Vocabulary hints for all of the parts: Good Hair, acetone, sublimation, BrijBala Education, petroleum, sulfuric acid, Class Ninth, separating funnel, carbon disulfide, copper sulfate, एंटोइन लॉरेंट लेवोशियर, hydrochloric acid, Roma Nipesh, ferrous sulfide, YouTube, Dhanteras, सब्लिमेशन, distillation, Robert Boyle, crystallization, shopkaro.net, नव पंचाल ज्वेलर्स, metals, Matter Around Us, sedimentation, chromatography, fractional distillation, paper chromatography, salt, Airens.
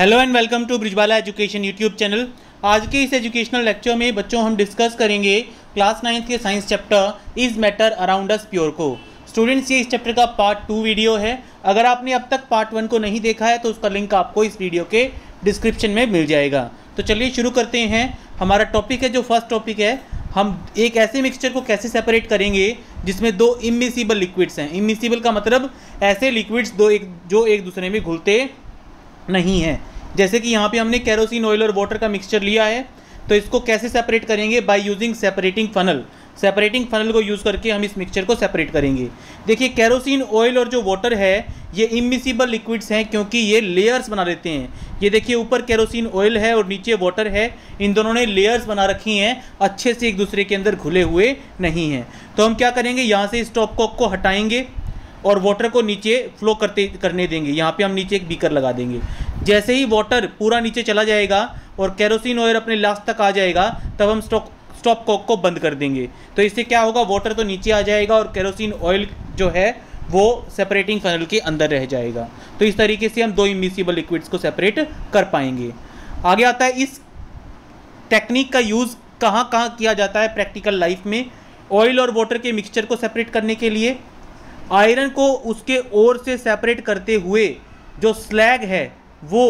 Hello and welcome to Brijbala education YouTube channel. आज के इस एजुकेशनल लेक्चर में बच्चों हम डिस्कस करेंगे क्लास नाइन्थ के science chapter is matter around us pure को। स्टूडेंट्स, ये इस चैप्टर का पार्ट 2 वीडियो है। अगर आपने अब तक पार्ट 1 को नहीं देखा है तो उसका लिंक आपको इस वीडियो के डिस्क्रिप्शन में मिल जाएगा। तो चलिए शुरू करते हैं। हमारा टॉपिक है, जो फर्स्ट टॉपिक है, हम एक ऐसे मिक्सचर को कैसे सेपरेट करेंगे जिसमें 2 इम्मिसिबल लिक्विड्स हैं। इम्मिसिबल का मतलब ऐसे लिक्विड्स जो एक दूसरे में घुलते नहीं हैं। जैसे कि यहाँ पे हमने केरोसिन ऑयल और वाटर का मिक्सचर लिया है, तो इसको कैसे सेपरेट करेंगे? By using separating funnel. Separating funnel को यूज़ करके हम इस मिक्सचर को सेपरेट करेंगे। देखिए, केरोसिन ऑयल और जो वाटर है ये इम्मिसिबल लिक्विड्स हैं क्योंकि ये लेयर्स बना लेते हैं। ये देखिए, ऊपर केरोसिन ऑयल है और नीचे वाटर है, इन दोनों ने लेयर्स बना रखी हैं, अच्छे से एक दूसरे के अंदर घुले हुए नहीं हैं। तो हम क्या करेंगे, यहाँ से इस टॉप कॉक को हटाएंगे और वाटर को नीचे फ्लो करने देंगे। यहाँ पे हम नीचे एक बीकर लगा देंगे। जैसे ही वाटर पूरा नीचे चला जाएगा और केरोसिन ऑयल अपने लास्ट तक आ जाएगा, तब हम स्टॉप कॉक को बंद कर देंगे। तो इससे क्या होगा, वाटर तो नीचे आ जाएगा और केरोसिन ऑयल जो है वो सेपरेटिंग फनल के अंदर रह जाएगा। तो इस तरीके से हम 2 इम्मिसिबल लिक्विड्स को सेपरेट कर पाएंगे। आगे आता है, इस टेक्निक का यूज़ कहाँ कहाँ किया जाता है प्रैक्टिकल लाइफ में ऑयल और वाटर के मिक्सचर को सेपरेट करने के लिए। आयरन को उसके ओर से सेपरेट करते हुए जो स्लैग है वो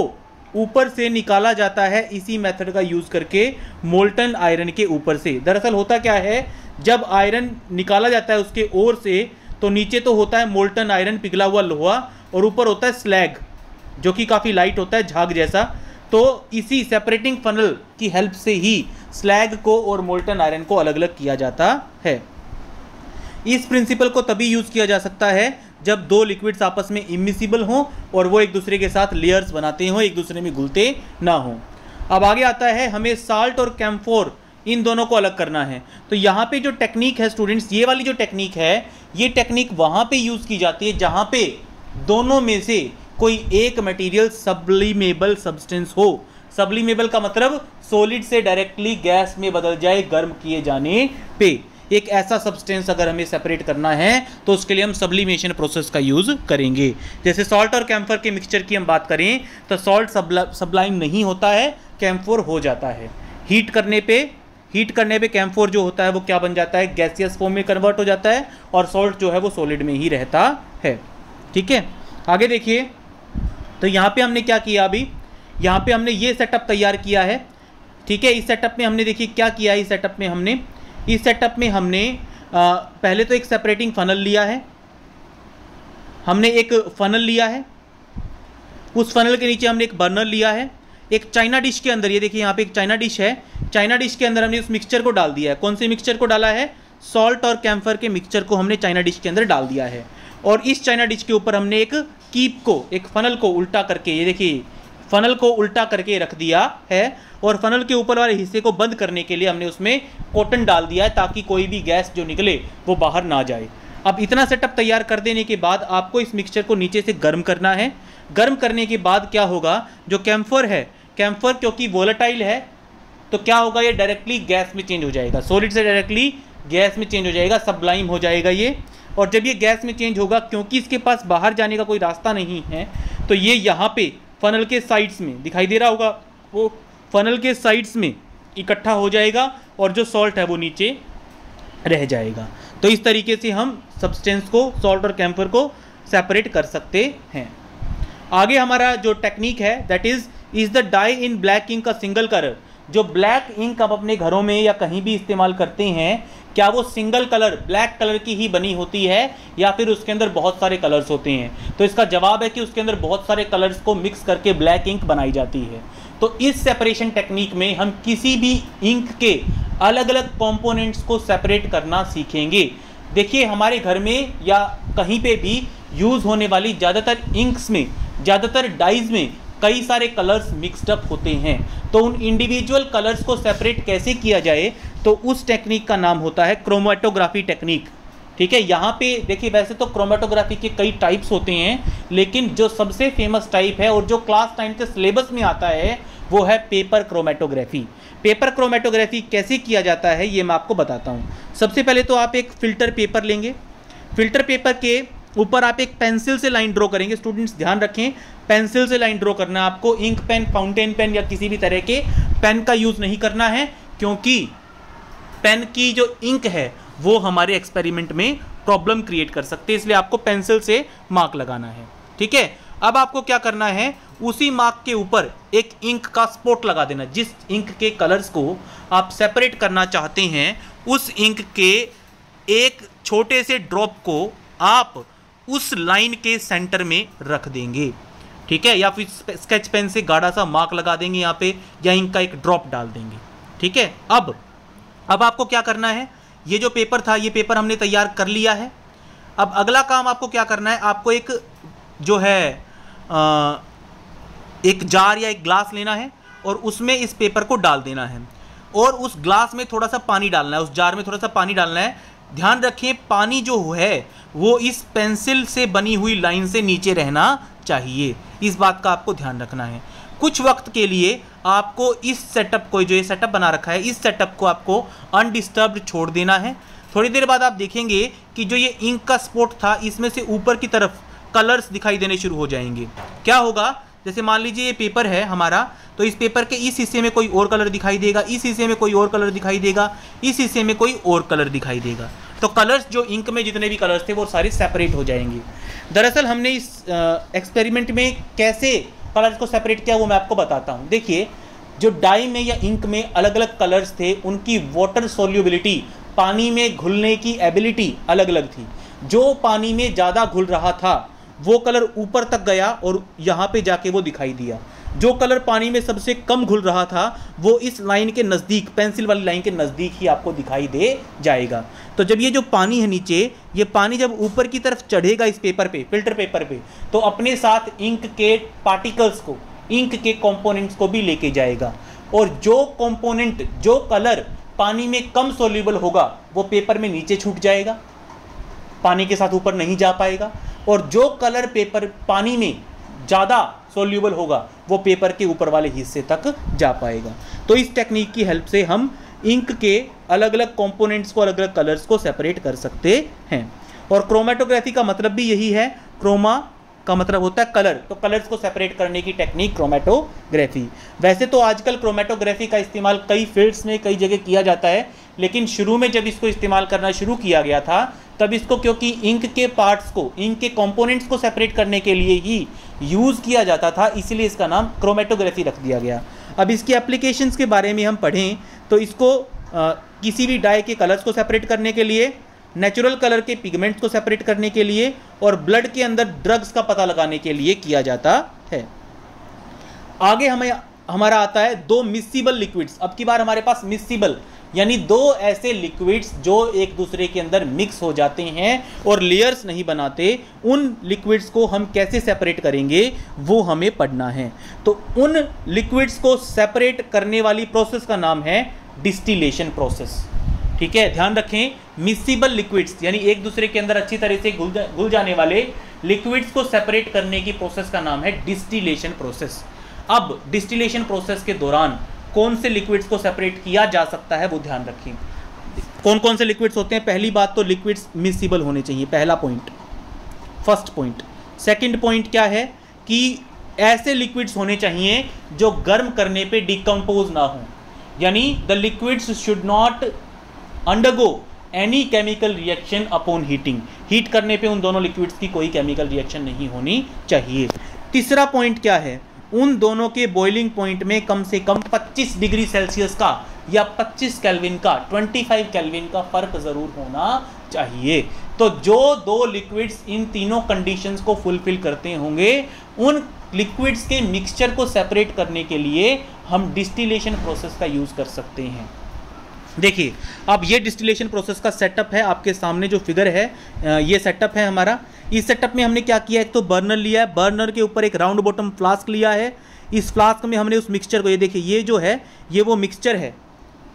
ऊपर से निकाला जाता है, इसी मेथड का यूज़ करके मोल्टन आयरन के ऊपर से। दरअसल होता क्या है, जब आयरन निकाला जाता है उसके ओर से, तो नीचे तो होता है मोल्टन आयरन, पिघला हुआ लोहा, और ऊपर होता है स्लैग जो कि काफ़ी लाइट होता है, झाग जैसा। तो इसी सेपरेटिंग फनल की हेल्प से ही स्लैग को और मोल्टन आयरन को अलग अलग किया जाता है। इस प्रिंसिपल को तभी यूज़ किया जा सकता है जब 2 लिक्विड्स आपस में इम्मिसिबल हों और वो एक दूसरे के साथ लेयर्स बनाते हों, एक दूसरे में घुलते ना हों। अब आगे आता है, हमें साल्ट और कैम्फोर इन दोनों को अलग करना है। तो यहाँ पे जो टेक्निक है स्टूडेंट्स, ये वाली जो टेक्निक है, ये टेक्निक वहाँ पे यूज़ की जाती है जहाँ पे दोनों में से कोई एक मटीरियल सब्लिमेबल सब्सटेंस हो। सब्लिमेबल का मतलब सॉलिड से डायरेक्टली गैस में बदल जाए गर्म किए जाने पे। एक ऐसा सब्सटेंस अगर हमें सेपरेट करना है तो उसके लिए हम सब्लिमेशन प्रोसेस का यूज़ करेंगे। जैसे सॉल्ट और कैम्फर के मिक्सचर की हम बात करें तो सॉल्ट सब्लाइम नहीं होता है, कैम्फोर हो जाता है। हीट करने पे कैम्फोर जो होता है वो क्या बन जाता है, गैसियस फॉर्म में कन्वर्ट हो जाता है, और सॉल्ट जो है वो सॉलिड में ही रहता है। ठीक है, आगे देखिए। तो यहाँ पर हमने क्या किया, अभी यहाँ पर हमने ये सेटअप तैयार किया है। ठीक है, इस सेटअप में हमने देखिए क्या किया है। इस सेटअप में हमने पहले तो एक सेपरेटिंग फनल लिया है। हमने एक फनल लिया है, उस फनल के नीचे हमने एक बर्नर लिया है। एक चाइना डिश के अंदर, ये देखिए यहाँ पे एक चाइना डिश है, चाइना डिश के अंदर हमने उस मिक्सचर को डाल दिया है। कौन से मिक्सचर को डाला है, सॉल्ट और कैम्फर के मिक्सचर को हमने चाइना डिश के अंदर डाल दिया है। और इस चाइना डिश के ऊपर हमने एक कीप को, एक फनल को उल्टा करके, ये देखिए फनल को उल्टा करके रख दिया है, और फनल के ऊपर वाले हिस्से को बंद करने के लिए हमने उसमें कॉटन डाल दिया है ताकि कोई भी गैस जो निकले वो बाहर ना जाए। अब इतना सेटअप तैयार कर देने के बाद आपको इस मिक्सचर को नीचे से गर्म करना है। गर्म करने के बाद क्या होगा, जो कैम्फर है, कैम्फर क्योंकि वोलेटाइल है तो क्या होगा, ये डायरेक्टली गैस में चेंज हो जाएगा, सॉलिड से डायरेक्टली गैस में चेंज हो जाएगा, सब्लाइम हो जाएगा ये। और जब ये गैस में चेंज होगा, क्योंकि इसके पास बाहर जाने का कोई रास्ता नहीं है, तो ये यहाँ पर फ़नल के साइड्स में दिखाई दे रहा होगा, वो फ़नल के साइड्स में इकट्ठा हो जाएगा और जो सॉल्ट है वो नीचे रह जाएगा। तो इस तरीके से हम सब्सटेंस को, सॉल्ट और कैम्फर को सेपरेट कर सकते हैं। आगे हमारा जो टेक्निक है, that is the dye in black ink का सिंगल कलर। जो ब्लैक इंक आप अपने घरों में या कहीं भी इस्तेमाल करते हैं, क्या वो सिंगल कलर ब्लैक कलर की ही बनी होती है या फिर उसके अंदर बहुत सारे कलर्स होते हैं? तो इसका जवाब है कि उसके अंदर बहुत सारे कलर्स को मिक्स करके ब्लैक इंक बनाई जाती है। तो इस सेपरेशन टेक्निक में हम किसी भी इंक के अलग अलग कंपोनेंट्स को सेपरेट करना सीखेंगे। देखिए, हमारे घर में या कहीं पे भी यूज़ होने वाली ज़्यादातर इंक्स में, ज़्यादातर डाइज में कई सारे कलर्स मिक्सडअप होते हैं। तो उन इंडिविजुअल कलर्स को सेपरेट कैसे किया जाए, तो उस टेक्निक का नाम होता है क्रोमेटोग्राफी टेक्निक। ठीक है, यहाँ पे देखिए, वैसे तो क्रोमेटोग्राफी के कई टाइप्स होते हैं, लेकिन जो सबसे फेमस टाइप है और जो क्लास 9 के सिलेबस में आता है वो है पेपर क्रोमेटोग्राफी। पेपर क्रोमेटोग्राफी कैसे किया जाता है ये मैं आपको बताता हूँ। सबसे पहले तो आप एक फ़िल्टर पेपर लेंगे। फ़िल्टर पेपर के ऊपर आप एक पेंसिल से लाइन ड्रॉ करेंगे, स्टूडेंट्स ध्यान रखें पेंसिल से लाइन ड्रॉ करना आपको, इंक पेन, फाउंटेन पेन या किसी भी तरह के पेन का यूज़ नहीं करना है, क्योंकि पेन की जो इंक है वो हमारे एक्सपेरिमेंट में प्रॉब्लम क्रिएट कर सकते हैं, इसलिए आपको पेंसिल से मार्क लगाना है। ठीक है, अब आपको क्या करना है, उसी मार्क के ऊपर एक इंक का स्पॉट लगा देना। जिस इंक के कलर्स को आप सेपरेट करना चाहते हैं उस इंक के एक छोटे से ड्रॉप को आप उस लाइन के सेंटर में रख देंगे। ठीक है, या फिर स्केच पेन से गाढ़ा सा मार्क लगा देंगे यहाँ पे, या इंक का एक ड्रॉप डाल देंगे। ठीक है, अब आपको क्या करना है, ये जो पेपर था ये पेपर हमने तैयार कर लिया है। अब अगला काम आपको क्या करना है, आपको एक जो है एक जार या एक ग्लास लेना है और उसमें इस पेपर को डाल देना है, और उस ग्लास में थोड़ा सा पानी डालना है, उस जार में थोड़ा सा पानी डालना है। ध्यान रखें पानी जो है वो इस पेंसिल से बनी हुई लाइन से नीचे रहना चाहिए, इस बात का आपको ध्यान रखना है। कुछ वक्त के लिए आपको इस सेटअप को, जो ये सेटअप बना रखा है, इस सेटअप को आपको अनडिस्टर्ब्ड छोड़ देना है। थोड़ी देर बाद आप देखेंगे कि जो ये इंक का स्पॉट था इसमें से ऊपर की तरफ कलर्स दिखाई देने शुरू हो जाएंगे। क्या होगा, जैसे मान लीजिए ये पेपर है हमारा, तो इस पेपर के इस हिस्से में कोई और कलर दिखाई देगा, इस हिस्से में कोई और कलर दिखाई देगा, इस हिस्से में कोई और कलर दिखाई देगा, तो कलर्स जो इंक में जितने भी कलर्स थे वो सारे सेपरेट हो जाएंगे। दरअसल हमने इस एक्सपेरिमेंट में कैसे कलर्स को सेपरेट किया वो मैं आपको बताता हूँ। देखिए, जो डाई में या इंक में अलग अलग कलर्स थे उनकी वाटर सोल्यूबिलिटी, पानी में घुलने की एबिलिटी अलग अलग थी। जो पानी में ज़्यादा घुल रहा था वो कलर ऊपर तक गया और यहाँ पे जाके वो दिखाई दिया। जो कलर पानी में सबसे कम घुल रहा था वो इस लाइन के नज़दीक, पेंसिल वाली लाइन के नज़दीक ही आपको दिखाई दे जाएगा। तो जब ये जो पानी है नीचे, ये पानी जब ऊपर की तरफ चढ़ेगा इस पेपर पे, फिल्टर पेपर पे, तो अपने साथ इंक के पार्टिकल्स को, इंक के कॉम्पोनेंट्स को भी लेके जाएगा, और जो कॉम्पोनेंट, जो कलर पानी में कम सोल्यूबल होगा वो पेपर में नीचे छूट जाएगा, पानी के साथ ऊपर नहीं जा पाएगा, और जो कलर पेपर पानी में ज़्यादा सोल्यूबल होगा वो पेपर के ऊपर वाले हिस्से तक जा पाएगा। तो इस टेक्निक की हेल्प से हम इंक के अलग अलग कंपोनेंट्स को, अलग अलग कलर्स को सेपरेट कर सकते हैं। और क्रोमेटोग्राफी का मतलब भी यही है, क्रोमा का मतलब होता है कलर, तो कलर्स को सेपरेट करने की टेक्निक क्रोमेटोग्राफी। वैसे तो आजकल क्रोमेटोग्राफी का इस्तेमाल कई फील्ड्स में, कई जगह किया जाता है, लेकिन शुरू में जब इसको इस्तेमाल करना शुरू किया गया था तब इसको, क्योंकि इंक के पार्ट्स को, इंक के कंपोनेंट्स को सेपरेट करने के लिए ही यूज़ किया जाता था, इसलिए इसका नाम क्रोमेटोग्राफी रख दिया गया। अब इसकी एप्लीकेशंस के बारे में हम पढ़ें तो इसको किसी भी डाई के कलर्स को सेपरेट करने के लिए, नेचुरल कलर के पिगमेंट्स को सेपरेट करने के लिए, और ब्लड के अंदर ड्रग्स का पता लगाने के लिए किया जाता है। आगे हमारा आता है दो मिस्सिबल लिक्विड्स। अब की बार हमारे पास मिस्सिबल यानी दो ऐसे लिक्विड्स जो एक दूसरे के अंदर मिक्स हो जाते हैं और लेयर्स नहीं बनाते, उन लिक्विड्स को हम कैसे सेपरेट करेंगे वो हमें पढ़ना है। तो उन लिक्विड्स को सेपरेट करने वाली प्रोसेस का नाम है डिस्टिलेशन प्रोसेस। ठीक है, ध्यान रखें, मिक्सिबल लिक्विड्स यानी एक दूसरे के अंदर अच्छी तरह से घुल जाने वाले लिक्विड्स को सेपरेट करने की प्रोसेस का नाम है डिस्टिलेशन प्रोसेस। अब डिस्टिलेशन प्रोसेस के दौरान कौन से लिक्विड्स को सेपरेट किया जा सकता है वो ध्यान रखें। कौन कौन से लिक्विड्स होते हैं, पहली बात तो लिक्विड्स मिक्सिबल होने चाहिए, पहला point, first point. Second point क्या है कि ऐसे लिक्विड्स होने चाहिए जो गर्म करने पे डिकम्पोज ना हो, यानी the liquids should not undergo any chemical reaction upon heating. Heat करने पे उन दोनों लिक्विड्स की कोई केमिकल रिएक्शन नहीं होनी चाहिए। तीसरा पॉइंट क्या है, उन दोनों के बॉइलिंग पॉइंट में कम से कम 25 डिग्री सेल्सियस का या 25 केल्विन का, 25 केल्विन का फर्क ज़रूर होना चाहिए। तो जो दो लिक्विड्स इन तीनों कंडीशंस को फुलफिल करते होंगे उन लिक्विड्स के मिक्सचर को सेपरेट करने के लिए हम डिस्टिलेशन प्रोसेस का यूज़ कर सकते हैं। देखिए, अब ये डिस्टिलेशन प्रोसेस का सेटअप है, आपके सामने जो फिगर है ये सेटअप है हमारा। इस सेटअप में हमने क्या किया, एक तो बर्नर लिया है, बर्नर के ऊपर एक राउंड बॉटम फ्लास्क लिया है, इस फ्लास्क में हमने उस मिक्सचर को, ये देखिए ये जो है ये वो मिक्सचर है।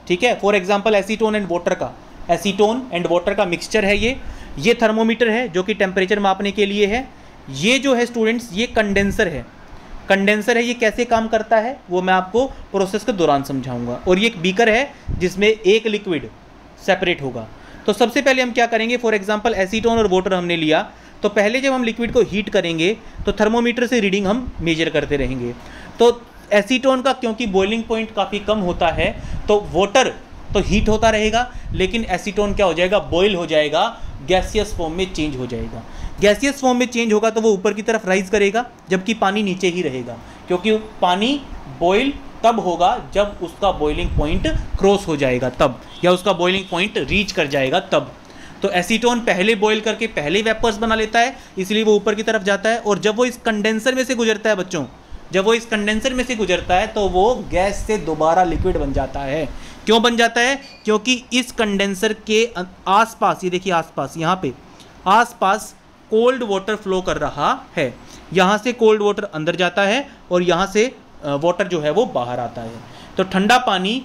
ठीक है, for example acetone and water का, एसीटोन एंड वाटर का मिक्सचर है ये थर्मोमीटर है जो कि टेम्परेचर मापने के लिए है। ये जो है स्टूडेंट्स ये कंडेंसर है, कंडेंसर है, ये कैसे काम करता है वो मैं आपको प्रोसेस के दौरान समझाऊंगा। और ये एक बीकर है जिसमें एक लिक्विड सेपरेट होगा। तो सबसे पहले हम क्या करेंगे, फॉर एग्जांपल एसीटोन और वाटर हमने लिया, तो पहले जब हम लिक्विड को हीट करेंगे तो थर्मोमीटर से रीडिंग हम मेजर करते रहेंगे। तो एसीटोन का क्योंकि बॉइलिंग पॉइंट काफ़ी कम होता है तो वाटर तो हीट होता रहेगा, लेकिन एसीटोन क्या हो जाएगा, बॉयल हो जाएगा, गैसियस फॉर्म में चेंज हो जाएगा। गैसियस फॉर्म में चेंज होगा तो वो ऊपर की तरफ राइज करेगा, जबकि पानी नीचे ही रहेगा, क्योंकि पानी बॉयल तब होगा जब उसका बॉइलिंग पॉइंट क्रॉस हो जाएगा तब, या उसका बॉइलिंग पॉइंट रीच कर जाएगा तब। तो एसीटोन पहले बॉयल करके पहले वेपर्स बना लेता है, इसलिए वो ऊपर की तरफ जाता है, और जब वो इस कंडेंसर में से गुजरता है बच्चों, जब वो इस कंडेंसर में से गुजरता है तो वो गैस से दोबारा लिक्विड बन जाता है। क्यों बन जाता है? क्योंकि इस कंडेंसर के आसपास, ये देखिए आसपास, यहाँ पे आसपास कोल्ड वाटर फ्लो कर रहा है। यहाँ से कोल्ड वाटर अंदर जाता है और यहाँ से वाटर जो है वो बाहर आता है। तो ठंडा पानी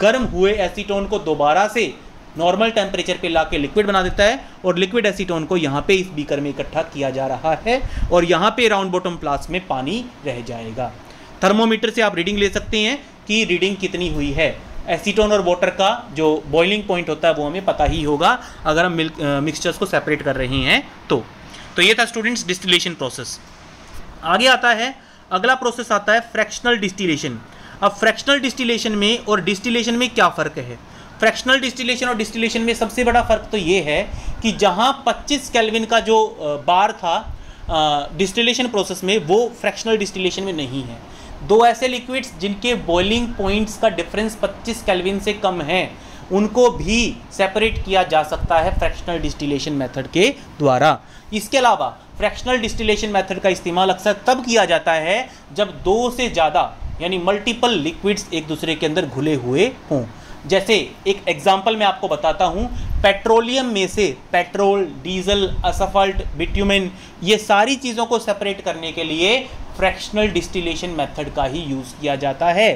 गर्म हुए एसीटोन को दोबारा से नॉर्मल टेम्परेचर पे लाके लिक्विड बना देता है, और लिक्विड एसीटोन को यहाँ पे इस बीकर में इकट्ठा किया जा रहा है, और यहाँ पे राउंड बॉटम फ्लास्क में पानी रह जाएगा। थर्मोमीटर से आप रीडिंग ले सकते हैं कि रीडिंग कितनी हुई है। एसीटोन और वाटर का जो बॉइलिंग पॉइंट होता है वो हमें पता ही होगा अगर हम मिक्सचर्स को सेपरेट कर रहे हैं तो ये था स्टूडेंट्स डिस्टिलेशन प्रोसेस। आगे आता है, अगला प्रोसेस आता है फ्रैक्शनल डिस्टिलेशन। अब फ्रैक्शनल डिस्टिलेशन में और डिस्टिलेशन में क्या फ़र्क है? फ्रैक्शनल डिस्टिलेशन और डिस्टिलेशन में सबसे बड़ा फ़र्क तो ये है कि जहाँ 25 केल्विन का जो बार था डिस्टिलेशन प्रोसेस में, वो फ्रैक्शनल डिस्टिलेशन में नहीं है। दो ऐसे लिक्विड्स जिनके बॉइलिंग पॉइंट्स का डिफरेंस 25 केल्विन से कम है, उनको भी सेपरेट किया जा सकता है फ्रैक्शनल डिस्टिलेशन मेथड के द्वारा। इसके अलावा फ्रैक्शनल डिस्टिलेशन मेथड का इस्तेमाल अक्सर तब किया जाता है जब दो से ज़्यादा यानी मल्टीपल लिक्विड्स एक दूसरे के अंदर घुले हुए हों। जैसे एक एग्जांपल मैं आपको बताता हूँ, पेट्रोलियम में से पेट्रोल, डीजल, असफल्ट, बिट्यूमेन, ये सारी चीज़ों को सेपरेट करने के लिए फ्रैक्शनल डिस्टिलेशन मेथड का ही यूज़ किया जाता है।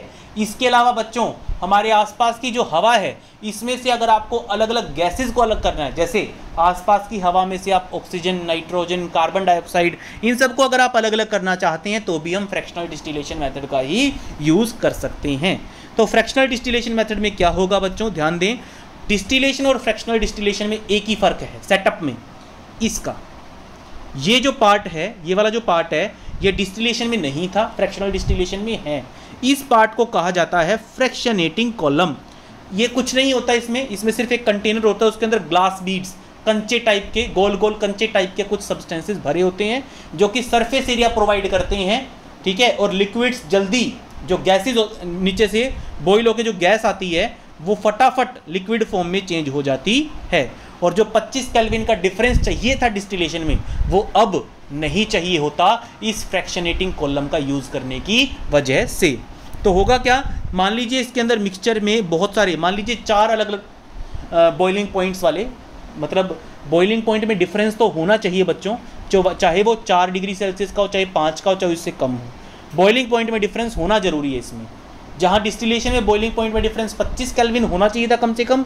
इसके अलावा बच्चों, हमारे आसपास की जो हवा है, इसमें से अगर आपको अलग अलग गैसेस को अलग करना है, जैसे आसपास की हवा में से आप ऑक्सीजन, नाइट्रोजन, कार्बन डाइऑक्साइड, इन सबको अगर आप अलग अलग करना चाहते हैं तो भी हम फ्रैक्शनल डिस्टिलेशन मेथड का ही यूज़ कर सकते हैं। तो फ्रैक्शनल डिस्टिलेशन मेथड में क्या होगा बच्चों, ध्यान दें, डिस्टिलेशन और फ्रैक्शनल डिस्टिलेशन में एक ही फ़र्क है सेटअप में इसका। ये जो पार्ट है, ये वाला जो पार्ट है, ये डिस्टिलेशन में नहीं था, फ्रैक्शनल डिस्टिलेशन में है। इस पार्ट को कहा जाता है फ्रैक्शनेटिंग कॉलम। ये कुछ नहीं होता इसमें, इसमें सिर्फ एक कंटेनर होता है, उसके अंदर ग्लास बीड्स, कंचे टाइप के, गोल गोल कंचे टाइप के कुछ सब्सटेंसेस भरे होते हैं जो कि सरफेस एरिया प्रोवाइड करते हैं, ठीक है। और लिक्विड्स जल्दी, जो गैसेज नीचे से बॉयल होकर जो गैस आती है वो फटाफट लिक्विड फॉर्म में चेंज हो जाती है, और जो 25 केल्विन का डिफरेंस चाहिए था डिस्टिलेशन में वो अब नहीं चाहिए होता इस फ्रैक्शनेटिंग कॉलम का यूज़ करने की वजह से। तो होगा क्या, मान लीजिए इसके अंदर मिक्सचर में बहुत सारे, मान लीजिए 4 अलग अलग बॉइलिंग पॉइंट्स वाले, मतलब बॉइलिंग पॉइंट में डिफरेंस तो होना चाहिए बच्चों, चाहे वो 4 डिग्री सेल्सियस का हो, चाहे 5 का हो, चाहे उससे कम हो, बॉइलिंग पॉइंट में डिफरेंस होना ज़रूरी है इसमें। जहाँ डिस्टिलेशन में बॉइलिंग पॉइंट में डिफरेंस 25 केल्विन होना चाहिए था कम से कम,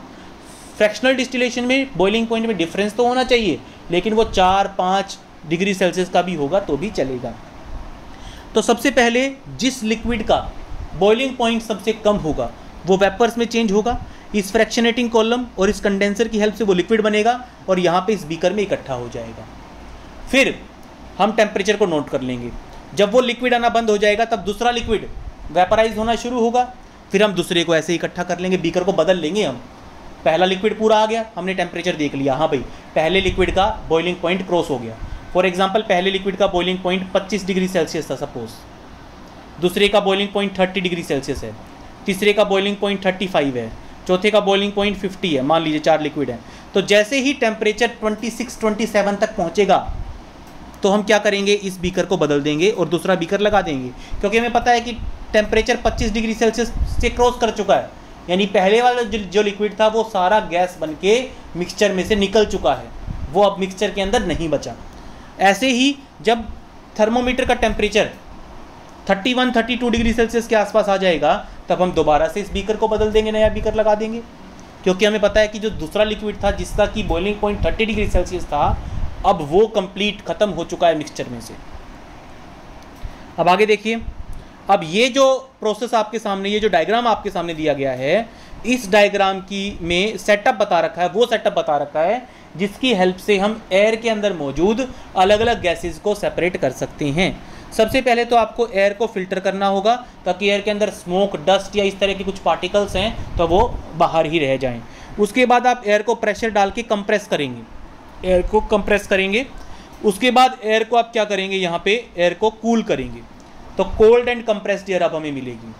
फ्रैक्शनल डिस्टिलेशन में बॉइलिंग पॉइंट में डिफरेंस तो होना चाहिए, लेकिन वो 4-5 डिग्री सेल्सियस का भी होगा तो भी चलेगा। तो सबसे पहले जिस लिक्विड का बॉइलिंग पॉइंट सबसे कम होगा वो वेपर्स में चेंज होगा। इस फ्रैक्शनेटिंग कॉलम और इस कंडेंसर की हेल्प से वो लिक्विड बनेगा और यहाँ पे इस बीकर में इकट्ठा हो जाएगा। फिर हम टेम्परेचर को नोट कर लेंगे। जब वो लिक्विड आना बंद हो जाएगा तब दूसरा लिक्विड वेपराइज होना शुरू होगा, फिर हम दूसरे को ऐसे इकट्ठा कर लेंगे, बीकर को बदल लेंगे हम। पहला लिक्विड पूरा आ गया, हमने टेम्परेचर देख लिया, हाँ भाई पहले लिक्विड का बॉइलिंग पॉइंट क्रॉस हो गया। फॉर एग्जाम्पल, पहले लिक्विड का बॉइलिंग पॉइंट 25 डिग्री सेल्सियस था सपोज, दूसरे का बॉइलिंग पॉइंट 30 डिग्री सेल्सियस है, तीसरे का बॉइलिंग पॉइंट 35 है, चौथे का बॉइलिंग पॉइंट 50 है, मान लीजिए 4 लिक्विड हैं। तो जैसे ही टेम्परेचर 26-27 तक पहुँचेगा तो हम क्या करेंगे, इस बीकर को बदल देंगे और दूसरा बीकर लगा देंगे, क्योंकि हमें पता है कि टेम्परेचर 25 डिग्री सेल्सियस से क्रॉस कर चुका है, यानी पहले वाला जो लिक्विड था वो सारा गैस बनके मिक्सचर में से निकल चुका है, वो अब मिक्सचर के अंदर नहीं बचा। ऐसे ही जब थर्मोमीटर का टेम्परेचर 31-32 डिग्री सेल्सियस के आसपास आ जाएगा तब हम दोबारा से इस बीकर को बदल देंगे, नया बीकर लगा देंगे, क्योंकि हमें पता है कि जो दूसरा लिक्विड था जिसका कि बॉइलिंग पॉइंट 30 डिग्री सेल्सियस था अब वो कंप्लीट ख़त्म हो चुका है मिक्सचर में से। अब आगे देखिए, अब ये जो प्रोसेस आपके सामने, ये जो डायग्राम आपके सामने दिया गया है, इस डायग्राम की में सेटअप बता रखा है, वो सेटअप बता रखा है जिसकी हेल्प से हम एयर के अंदर मौजूद अलग अलग गैसेस को सेपरेट कर सकते हैं। सबसे पहले तो आपको एयर को फिल्टर करना होगा ताकि एयर के अंदर स्मोक, डस्ट या इस तरह के कुछ पार्टिकल्स हैं तो वो बाहर ही रह जाएं। उसके बाद आप एयर को प्रेशर डाल के कंप्रेस करेंगे, एयर को कंप्रेस करेंगे। उसके बाद एयर को आप क्या करेंगे, यहाँ पे एयर को कूल करेंगे, तो कोल्ड एंड कंप्रेस्ड एयर अब हमें मिलेगी।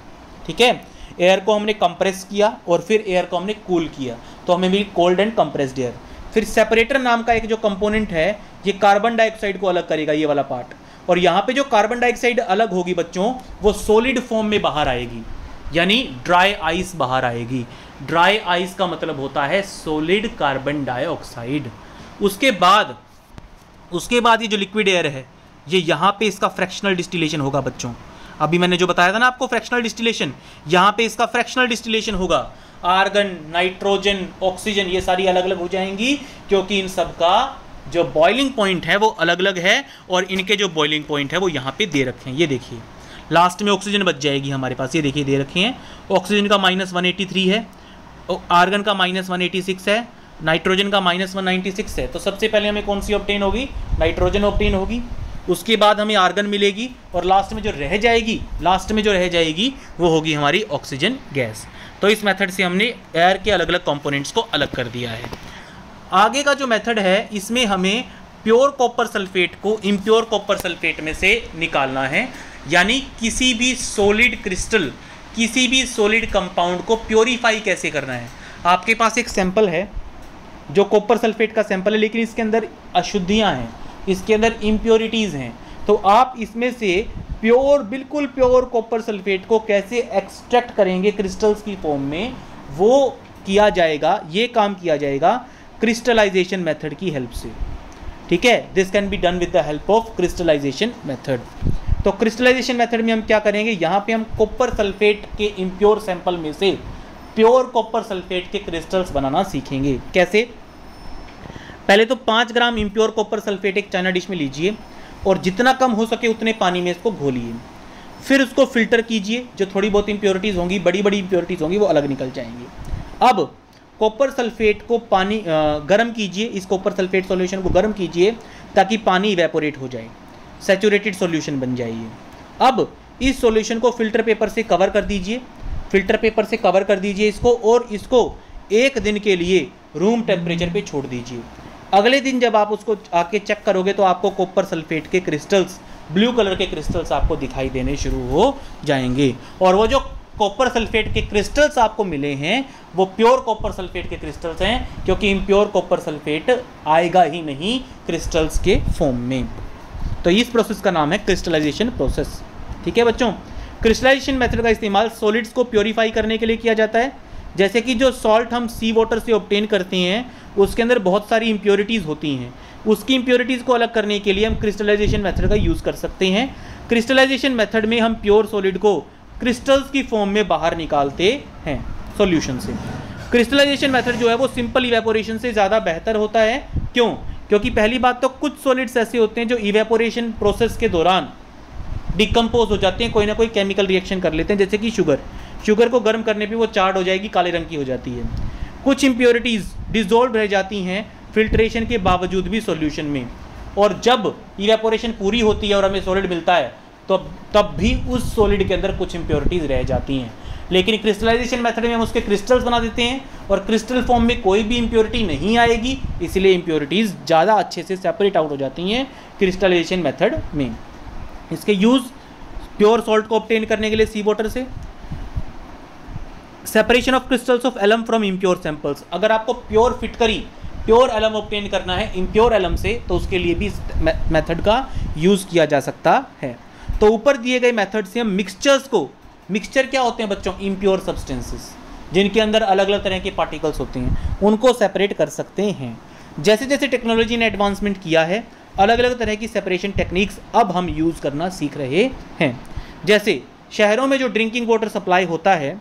ठीक है, एयर को हमने कंप्रेस किया और फिर एयर को हमने कूल किया तो हमें मिली कोल्ड एंड कंप्रेस्ड एयर। फिर सेपरेटर नाम का एक जो कंपोनेंट है ये कार्बन डाइऑक्साइड को अलग करेगा, ये वाला पार्ट, और यहाँ पे जो कार्बन डाइऑक्साइड अलग होगी बच्चों वो सॉलिड फॉर्म में बाहर आएगी, यानी ड्राई आइस बाहर आएगी। ड्राई आइस का मतलब होता है सॉलिड कार्बन डाइऑक्साइड। उसके बाद ये जो लिक्विड एयर है ये यहाँ पे इसका फ्रैक्शनल डिस्टिलेशन होगा बच्चों। अभी मैंने जो बताया था ना आपको फ्रैक्शनल डिस्टिलेशन, यहाँ पे इसका फ्रैक्शनल डिस्टिलेशन होगा। आर्गन, नाइट्रोजन, ऑक्सीजन ये सारी अलग अलग हो जाएंगी क्योंकि इन सब का जो बॉइलिंग पॉइंट है वो अलग अलग है और इनके जो बॉइलिंग पॉइंट है वो यहाँ पे दे रखे हैं। ये देखिए लास्ट में ऑक्सीजन बच जाएगी हमारे पास, ये देखिए दे रखे हैं। ऑक्सीजन का -183 है, आर्गन का -186 है, नाइट्रोजन का -196 है। तो सबसे पहले हमें कौन सी ऑब्टेन होगी, नाइट्रोजन ऑब्टेन होगी। उसके बाद हमें आर्गन मिलेगी और लास्ट में जो रह जाएगी वो होगी हमारी ऑक्सीजन गैस। तो इस मेथड से हमने एयर के अलग अलग कंपोनेंट्स को अलग कर दिया है। आगे का जो मेथड है इसमें हमें प्योर कॉपर सल्फेट को इम्प्योर कॉपर सल्फेट में से निकालना है, यानी किसी भी सॉलिड क्रिस्टल, किसी भी सॉलिड कंपाउंड को प्योरीफाई कैसे करना है। आपके पास एक सैंपल है जो कॉपर सल्फेट का सैंपल है, लेकिन इसके अंदर अशुद्धियाँ हैं, इसके अंदर इम्प्योरिटीज़ हैं। तो आप इसमें से प्योर, बिल्कुल प्योर कॉपर सल्फेट को कैसे एक्सट्रैक्ट करेंगे क्रिस्टल्स की फॉर्म में, वो किया जाएगा, ये काम किया जाएगा क्रिस्टलाइजेशन मेथड की हेल्प से। ठीक है, this can be done with the help of crystallisation method. तो क्रिस्टलाइजेशन मेथड में हम क्या करेंगे, यहाँ पे हम कॉपर सल्फेट के इम्प्योर सैंपल में से प्योर कॉपर सल्फेट के क्रिस्टल्स बनाना सीखेंगे। कैसे, पहले तो 5 ग्राम इम्प्योर कॉपर सल्फेट एक चाइना डिश में लीजिए और जितना कम हो सके उतने पानी में इसको घोलिए, फिर उसको फिल्टर कीजिए। जो थोड़ी बहुत इम्प्योरिटीज़ होंगी, बड़ी बड़ी इम्प्योरिटीज़ होंगी, वो अलग निकल जाएंगी। अब कॉपर सल्फेट को पानी गर्म कीजिए, इस कॉपर सल्फेट सॉल्यूशन को गर्म कीजिए ताकि पानी इवेपोरेट हो जाए, सैचुरेटेड सॉल्यूशन बन जाइए। अब इस सॉल्यूशन को फिल्टर पेपर से कवर कर दीजिए, फिल्टर पेपर से कवर कर दीजिए इसको, और इसको 1 दिन के लिए रूम टेम्परेचर पे छोड़ दीजिए। अगले दिन जब आप उसको आके चेक करोगे तो आपको कॉपर सल्फेट के क्रिस्टल्स, ब्लू कलर के क्रिस्टल्स आपको दिखाई देने शुरू हो जाएंगे। और वो जो कॉपर सल्फेट के क्रिस्टल्स आपको मिले हैं वो प्योर कॉपर सल्फेट के क्रिस्टल्स हैं, क्योंकि इम्प्योर कॉपर सल्फेट आएगा ही नहीं क्रिस्टल्स के फॉर्म में। तो इस प्रोसेस का नाम है क्रिस्टलाइजेशन प्रोसेस। ठीक है बच्चों, क्रिस्टलाइजेशन मेथड का इस्तेमाल सॉलिड्स को प्योरीफाई करने के लिए किया जाता है। जैसे कि जो सॉल्ट हम सी वाटर से ऑब्टेन करते हैं उसके अंदर बहुत सारी इम्प्योरिटीज़ होती हैं, उसकी इम्प्योरिटीज़ को अलग करने के लिए हम क्रिस्टलाइजेशन मेथड का यूज़ कर सकते हैं। क्रिस्टलाइजेशन मेथड में हम प्योर सॉलिड को क्रिस्टल्स की फॉर्म में बाहर निकालते हैं सॉल्यूशन से। क्रिस्टलाइजेशन मेथड जो है वो सिंपल इवेपोरेशन से ज़्यादा बेहतर होता है। क्यों? क्योंकि पहली बात तो कुछ सॉलिड्स ऐसे होते हैं जो इवेपोरेशन प्रोसेस के दौरान डिकम्पोज हो जाते हैं, कोई ना कोई केमिकल रिएक्शन कर लेते हैं, जैसे कि शुगर को गर्म करने पे वो चार्ड हो जाएगी, काले रंग की हो जाती है। कुछ इम्प्योरिटीज़ डिजोल्व रह जाती हैं फिल्ट्रेशन के बावजूद भी सॉल्यूशन में, और जब इवेपोरेशन पूरी होती है और हमें सॉलिड मिलता है तो तब भी उस सॉलिड के अंदर कुछ इम्प्योरिटीज़ रह जाती हैं। लेकिन क्रिस्टलाइजेशन मेथड में हम उसके क्रिस्टल्स बना देते हैं और क्रिस्टल फॉर्म में कोई भी इम्प्योरिटी नहीं आएगी, इसलिए इम्प्योरिटीज़ ज़्यादा अच्छे से सेपरेट आउट हो जाती हैं क्रिस्टलाइजेशन मेथड में। इसके यूज़ प्योर सॉल्ट को ऑब्टेन करने के लिए सी वाटर से, separation of crystals of alum from impure samples. अगर आपको प्योर फिटकरी, प्योर एलम ऑब्टेन करना है इम्प्योर एलम से, तो उसके लिए भी इस मेथड का यूज़ किया जा सकता है। तो ऊपर दिए गए मेथड से हम मिक्सचर्स को, मिक्सचर क्या होते हैं बच्चों, इम्प्योर सब्सटेंसेस जिनके अंदर अलग अलग तरह के पार्टिकल्स होते हैं, उनको सेपरेट कर सकते हैं। जैसे जैसे टेक्नोलॉजी ने एडवांसमेंट किया है अलग अलग तरह की सेपरेशन टेक्निक्स अब हम यूज़ करना सीख रहे हैं। जैसे शहरों में जो ड्रिंकिंग वाटर सप्लाई होता है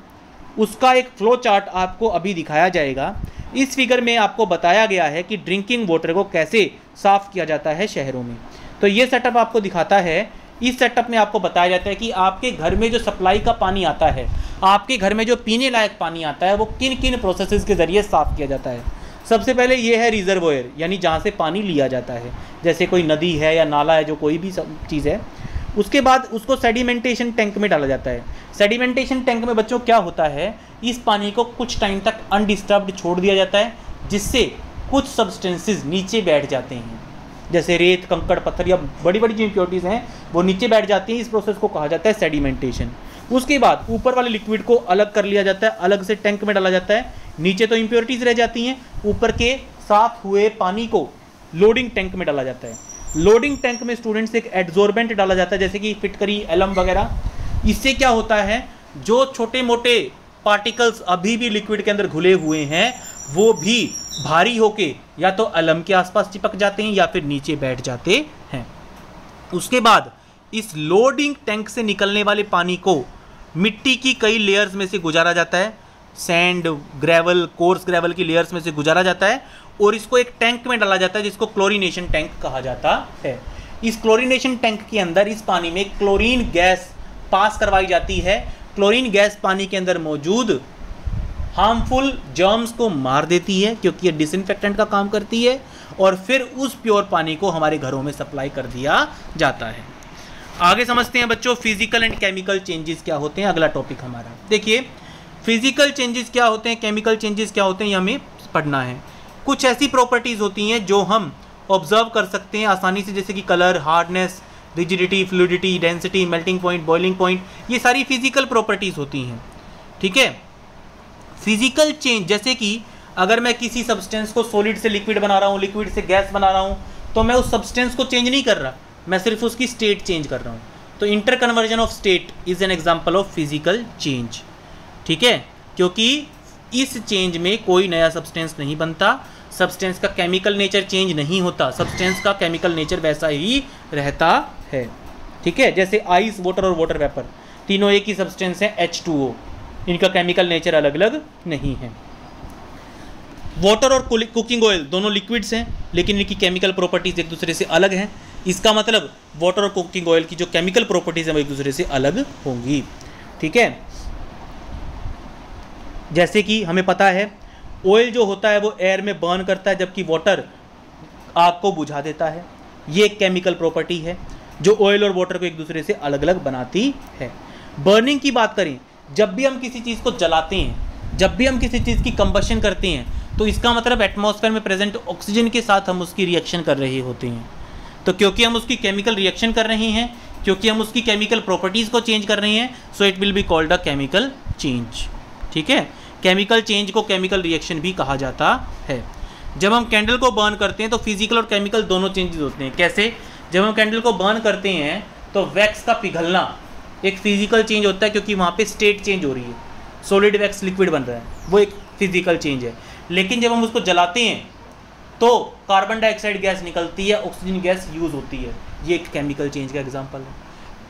उसका एक फ्लो चार्ट आपको अभी दिखाया जाएगा। इस फिगर में आपको बताया गया है कि ड्रिंकिंग वाटर को कैसे साफ़ किया जाता है शहरों में। तो ये सेटअप आपको दिखाता है इस सेटअप में आपको बताया जाता है कि आपके घर में जो सप्लाई का पानी आता है, आपके घर में जो पीने लायक पानी आता है, वो किन किन प्रोसेसेस के ज़रिए साफ़ किया जाता है। सबसे पहले ये है रिजर्वोयर, यानी जहाँ से पानी लिया जाता है, जैसे कोई नदी है या नाला है, जो कोई भी चीज़ है। उसके बाद उसको सेडिमेंटेशन टैंक में डाला जाता है। सेडिमेंटेशन टैंक में बच्चों क्या होता है, इस पानी को कुछ टाइम तक अनडिस्टर्ब्ड छोड़ दिया जाता है, जिससे कुछ सब्सटेंसेस नीचे बैठ जाते हैं, जैसे रेत, कंकड़, पत्थर या बड़ी बड़ी जो इम्प्योरिटीज़ हैं वो नीचे बैठ जाती हैं। इस प्रोसेस को कहा जाता है सेडिमेंटेशन। उसके बाद ऊपर वाले लिक्विड को अलग कर लिया जाता है, अलग से टैंक में डाला जाता है। नीचे तो इम्प्योरिटीज़ रह जाती हैं, ऊपर के साफ हुए पानी को लोडिंग टैंक में डाला जाता है। लोडिंग टैंक में स्टूडेंट्स एक एड्सॉर्बेंट डाला जाता है, जैसे कि फिटकरी, एलम वगैरह। इससे क्या होता है, जो छोटे मोटे पार्टिकल्स अभी भी लिक्विड के अंदर घुले हुए हैं, वो भी भारी होके या तो अलम के आसपास चिपक जाते हैं या फिर नीचे बैठ जाते हैं। उसके बाद इस लोडिंग टैंक से निकलने वाले पानी को मिट्टी की कई लेयर्स में से गुजारा जाता है, सैंड, ग्रेवल, कोर्स ग्रेवल की लेयर्स में से गुजारा जाता है और इसको एक टैंक में डाला जाता है, जिसको क्लोरिनेशन टैंक कहा जाता है। इस क्लोरिनेशन टैंक के अंदर इस पानी में क्लोरीन गैस पास करवाई जाती है। क्लोरीन गैस पानी के अंदर मौजूद हार्मफुल जर्म्स को मार देती है, क्योंकि ये डिसइंफेक्टेंट का काम करती है, और फिर उस प्योर पानी को हमारे घरों में सप्लाई कर दिया जाता है। आगे समझते हैं बच्चों फिजिकल एंड केमिकल चेंजेस क्या होते हैं, अगला टॉपिक हमारा। देखिए फिजिकल चेंजेस क्या होते हैं, केमिकल चेंजेस क्या होते हैं, ये हमें पढ़ना है। कुछ ऐसी प्रॉपर्टीज़ होती हैं जो हम ऑब्जर्व कर सकते हैं आसानी से, जैसे कि colour, hardness, rigidity, fluidity, density, melting point, boiling point, ये सारी फिजिकल प्रॉपर्टीज़ होती हैं। ठीक है, फिजिकल चेंज, जैसे कि अगर मैं किसी सब्सटेंस को सॉलिड से लिक्विड बना रहा हूँ, लिक्विड से गैस बना रहा हूँ, तो मैं उस सब्सटेंस को चेंज नहीं कर रहा, मैं सिर्फ उसकी स्टेट चेंज कर रहा हूँ। तो interconversion of state is an example of physical change. ठीक है, क्योंकि इस चेंज में कोई नया सब्सटेंस नहीं बनता, सब्सटेंस का केमिकल नेचर चेंज नहीं होता, सब्सटेंस का केमिकल नेचर वैसा ही रहता है। ठीक है, जैसे आइस, वाटर और वाटर वेपर, तीनों एक ही सब्सटेंस है, H2O, इनका केमिकल नेचर अलग अलग नहीं है। वाटर और कुकिंग ऑयल दोनों लिक्विड्स हैं, लेकिन इनकी केमिकल प्रॉपर्टीज़ एक दूसरे से अलग हैं। इसका मतलब वाटर और कुकिंग ऑयल की जो केमिकल प्रॉपर्टीज़ हैं वो एक दूसरे से अलग होंगी। ठीक है, जैसे कि हमें पता है ऑयल जो होता है वो एयर में बर्न करता है, जबकि वाटर आग को बुझा देता है। ये एक केमिकल प्रॉपर्टी है जो ऑयल और वाटर को एक दूसरे से अलग अलग बनाती है। बर्निंग की बात करें, जब भी हम किसी चीज़ को जलाते हैं, जब भी हम किसी चीज़ की कंबशन करते हैं, तो इसका मतलब एटमॉस्फेयर में प्रेजेंट ऑक्सीजन के साथ हम उसकी रिएक्शन कर रहे होते हैं। तो क्योंकि हम उसकी केमिकल रिएक्शन कर रहे हैं, क्योंकि हम उसकी केमिकल प्रॉपर्टीज़ को चेंज कर रहे हैं, so it will be called a chemical change. ठीक है, केमिकल चेंज को केमिकल रिएक्शन भी कहा जाता है। जब हम कैंडल को बर्न करते हैं तो फिजिकल और केमिकल दोनों चेंजेस होते हैं। कैसे? जब हम कैंडल को बर्न करते हैं तो वैक्स का पिघलना एक फिजिकल चेंज होता है, क्योंकि वहाँ पे स्टेट चेंज हो रही है, सॉलिड वैक्स लिक्विड बन रहा है, वो एक फिजिकल चेंज है। लेकिन जब हम उसको जलाते हैं तो कार्बन डाइऑक्साइड गैस निकलती है, ऑक्सीजन गैस यूज़ होती है, ये एक केमिकल चेंज का एग्जाम्पल है।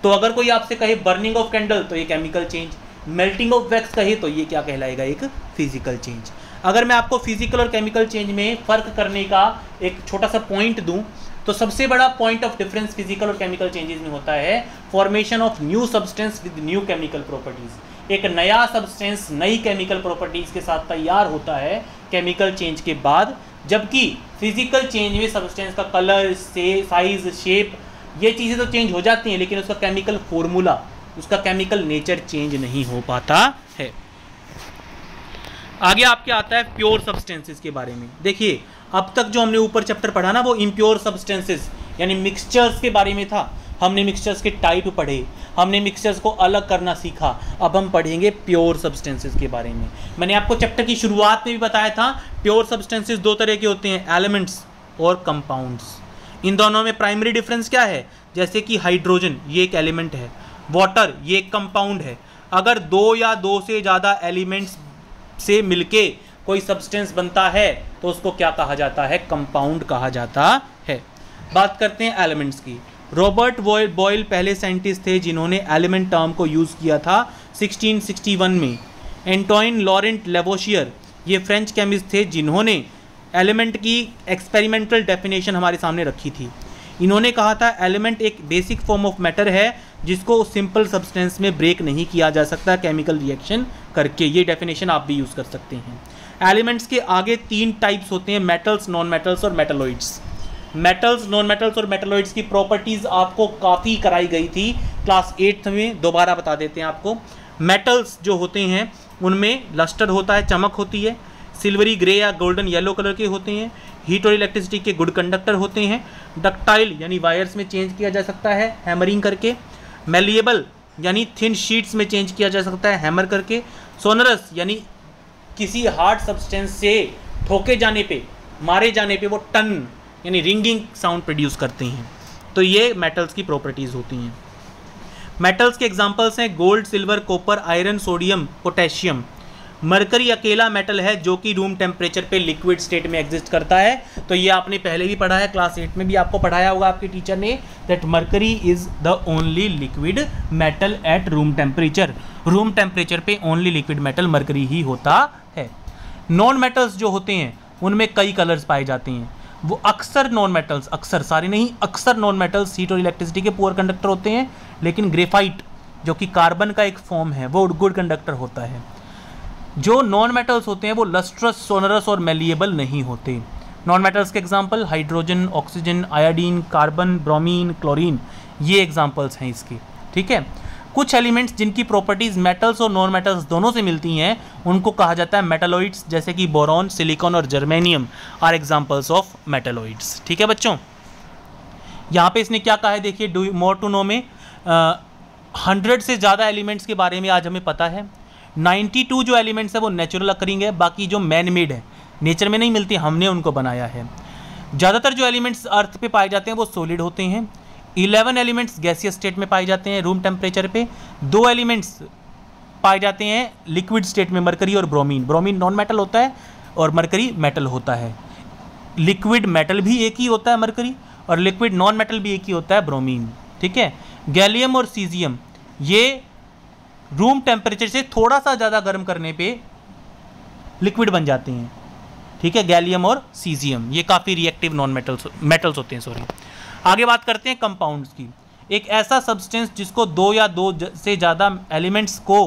तो अगर कोई आपसे कहे बर्निंग ऑफ कैंडल, तो ये chemical change, melting of wax कहे तो ये क्या कहलाएगा, एक फिजिकल चेंज। अगर मैं आपको फिजिकल और केमिकल चेंज में फ़र्क करने का एक छोटा सा पॉइंट दूं, तो सबसे बड़ा पॉइंट ऑफ डिफरेंस फिजिकल और केमिकल चेंजेस में होता है formation of new substance with new chemical properties. एक नया सब्सटेंस नई केमिकल प्रॉपर्टीज़ के साथ तैयार होता है केमिकल चेंज के बाद, जबकि फिजिकल चेंज में सब्सटेंस का कलर, साइज, शेप, ये चीज़ें तो चेंज हो जाती हैं, लेकिन उसका केमिकल फॉर्मूला, उसका केमिकल नेचर चेंज नहीं हो पाता है। आगे आपके आता है प्योर सब्सटेंसेस के बारे में। देखिए, अब तक जो हमने ऊपर चैप्टर पढ़ा ना, वो इम्प्योर सब्सटेंसेस यानी मिक्सचर्स के बारे में था। हमने मिक्सचर्स के टाइप पढ़े, हमने मिक्सचर्स को अलग करना सीखा। अब हम पढ़ेंगे प्योर सब्सटेंसेस के बारे में। मैंने आपको चैप्टर की शुरुआत में भी बताया था, प्योर सब्सटेंसेस दो तरह के होते हैं, एलिमेंट्स और कंपाउंड्स। इन दोनों में प्राइमरी डिफरेंस क्या है? जैसे कि हाइड्रोजन, ये एक एलिमेंट है, वाटर ये एक कंपाउंड है। अगर दो या दो से ज़्यादा एलिमेंट्स से मिलके कोई सब्सटेंस बनता है तो उसको क्या कहा जाता है? कंपाउंड कहा जाता है। बात करते हैं एलिमेंट्स की। रॉबर्ट बॉयल पहले साइंटिस्ट थे जिन्होंने एलिमेंट टर्म को यूज़ किया था 1661 में। एंटोइन लॉरेंट लेवोशियर ये फ्रेंच केमिस्ट थे जिन्होंने एलिमेंट की एक्सपेरिमेंटल डेफिनेशन हमारे सामने रखी थी। इन्होंने कहा था एलिमेंट एक बेसिक फॉर्म ऑफ मैटर है जिसको सिंपल सब्सटेंस में ब्रेक नहीं किया जा सकता केमिकल रिएक्शन करके। ये डेफिनेशन आप भी यूज़ कर सकते हैं। एलिमेंट्स के आगे तीन टाइप्स होते हैं, मेटल्स, नॉन मेटल्स और मेटालॉइड्स। मेटल्स, नॉन मेटल्स और मेटालॉइड्स की प्रॉपर्टीज़ आपको काफ़ी कराई गई थी क्लास 8 में, दोबारा बता देते हैं आपको। मेटल्स जो होते हैं उनमें लस्टर होता है, चमक होती है, सिल्वरी ग्रे या गोल्डन येलो कलर के होते हैं, हीट और इलेक्ट्रिसिटी के गुड कंडक्टर होते हैं, डक्टाइल यानी वायर्स में चेंज किया जा सकता है हैमरिंग करके, मेलिएबल यानी थिन शीट्स में चेंज किया जा सकता है हैमर करके, सोनरस यानी किसी हार्ड सब्सटेंस से ठोके जाने पे, मारे जाने पे वो टन यानी रिंगिंग साउंड प्रोड्यूस करते हैं। तो ये मेटल्स की प्रॉपर्टीज़ होती हैं। मेटल्स के एग्जांपल्स हैं gold, silver, copper, iron, sodium, potassium. Mercury अकेला मेटल है जो कि रूम टेम्परेचर पे लिक्विड स्टेट में एग्जिस्ट करता है। तो ये आपने पहले भी पढ़ा है, क्लास 8 में भी आपको पढ़ाया होगा आपके टीचर ने, that mercury is the only liquid metal at room temperature. Room temperature पे ओनली लिक्विड मेटल मरकरी ही होता है। नॉन मेटल्स जो होते हैं उनमें कई कलर्स पाए जाते हैं। वो अक्सर नॉन मेटल्स, अक्सर सारे नहीं, अक्सर नॉन मेटल्स हीट और इलेक्ट्रिसिटी के पुअर कंडक्टर होते हैं, लेकिन ग्रेफाइट जो कि कार्बन का एक फॉर्म है वो गुड कंडक्टर होता है। जो नॉन मेटल्स होते हैं वो लस्ट्रस, सोनरस और मेलिएबल नहीं होते। नॉन मेटल्स के example hydrogen, oxygen, iodine, carbon, bromine, chlorine, ये एग्जांपल्स हैं इसके। ठीक है, कुछ एलिमेंट्स जिनकी प्रॉपर्टीज़ मेटल्स और नॉन मेटल्स दोनों से मिलती हैं उनको कहा जाता है मेटालॉइड्स, जैसे कि बोरॉन, सिलिकॉन और germanium are examples of metalloids. ठीक है बच्चों, यहाँ पे इसने क्या कहा है, देखिए डू मोर टू नो में 100 से ज़्यादा एलिमेंट्स के बारे में आज हमें पता है। 92 जो एलिमेंट्स है वो नेचुरल अकरिंग है, बाकी जो मैन मेड है, नेचर में नहीं मिलती, हमने उनको बनाया है। ज़्यादातर जो एलिमेंट्स अर्थ पे पाए जाते हैं वो सॉलिड होते हैं। 11 एलिमेंट्स गैसियस स्टेट में पाए जाते हैं रूम टेम्परेचर पे। 2 एलिमेंट्स पाए जाते हैं लिक्विड स्टेट में, मरकरी और ब्रोमीन। ब्रोमीन नॉन मेटल होता है और मरकरी मेटल होता है। लिक्विड मेटल भी एक ही होता है मरकरी, और लिक्विड नॉन मेटल भी एक ही होता है ब्रोमीन। ठीक है, गैलियम और सीजियम ये रूम टेम्परेचर से थोड़ा सा ज़्यादा गर्म करने पे लिक्विड बन जाते हैं। ठीक है, गैलियम और सीजियम ये काफ़ी रिएक्टिव नॉन मेटल्स होते हैं। आगे बात करते हैं कंपाउंड्स की। एक ऐसा सब्सटेंस जिसको दो या दो से ज़्यादा एलिमेंट्स को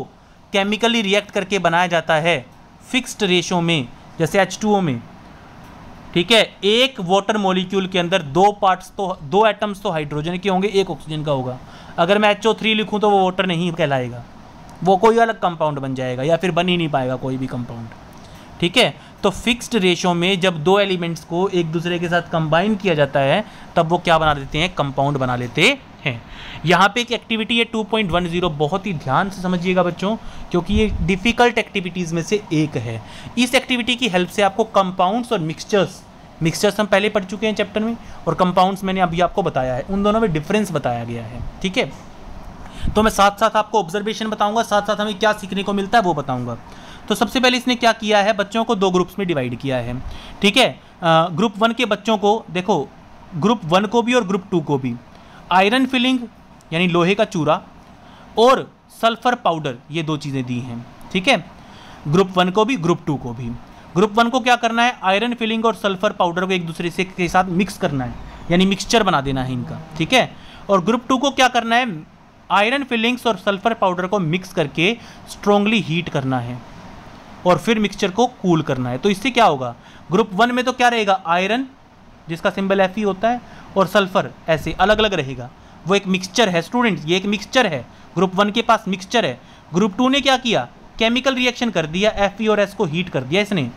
केमिकली रिएक्ट करके बनाया जाता है फिक्स्ड रेशो में, जैसे H2O में। ठीक है, एक वाटर मॉलिक्यूल के अंदर दो एटम्स तो हाइड्रोजन के होंगे, एक ऑक्सीजन का होगा। अगर मैं HO3 लिखूँ तो वो वाटर नहीं कहलाएगा, वो कोई अलग कंपाउंड बन जाएगा या फिर बन ही नहीं पाएगा कोई भी कंपाउंड। ठीक है, तो फिक्स्ड रेशो में जब दो एलिमेंट्स को एक दूसरे के साथ कंबाइन किया जाता है तब वो क्या बना देते हैं, कंपाउंड बना लेते हैं। यहाँ पे एक एक्टिविटी है 2.10, बहुत ही ध्यान से समझिएगा बच्चों, क्योंकि ये डिफ़िकल्ट एक्टिविटीज़ में से एक है। इस एक्टिविटी की हेल्प से आपको कंपाउंड्स और मिक्सचर्स हम पहले पढ़ चुके हैं चैप्टर में, और कंपाउंड्स मैंने अभी आपको बताया है, उन दोनों में डिफरेंस बताया गया है। ठीक है, तो मैं साथ साथ आपको ऑब्जर्वेशन बताऊंगा, साथ साथ हमें क्या सीखने को मिलता है वो बताऊंगा। तो सबसे पहले इसने क्या किया है, बच्चों को दो ग्रुप्स में डिवाइड किया है। ठीक है, ग्रुप 1 के बच्चों को देखो, ग्रुप 1 को भी और ग्रुप 2 को भी आयरन फिलिंग यानी लोहे का चूरा और सल्फर पाउडर, ये दो चीज़ें दी हैं। ठीक है, ग्रुप 1 को भी ग्रुप 2 को भी। ग्रुप 1 को क्या करना है, आयरन फिलिंग और सल्फर पाउडर को एक दूसरे से के साथ मिक्स करना है, यानी मिक्सचर बना देना है इनका। ठीक है, और ग्रुप 2 को क्या करना है, आयरन फिलिंग्स और सल्फर पाउडर को मिक्स करके स्ट्रांगली हीट करना है और फिर मिक्सचर को कूल करना है। तो इससे क्या होगा, ग्रुप 1 में तो क्या रहेगा, आयरन जिसका सिंबल Fe होता है और सल्फर ऐसे अलग अलग रहेगा, वो एक मिक्सचर है। स्टूडेंट्स, ये एक मिक्सचर है, ग्रुप 1 के पास मिक्सचर है। ग्रुप 2 ने क्या किया, केमिकल रिएक्शन कर दिया, Fe और S को हीट कर दिया इसने,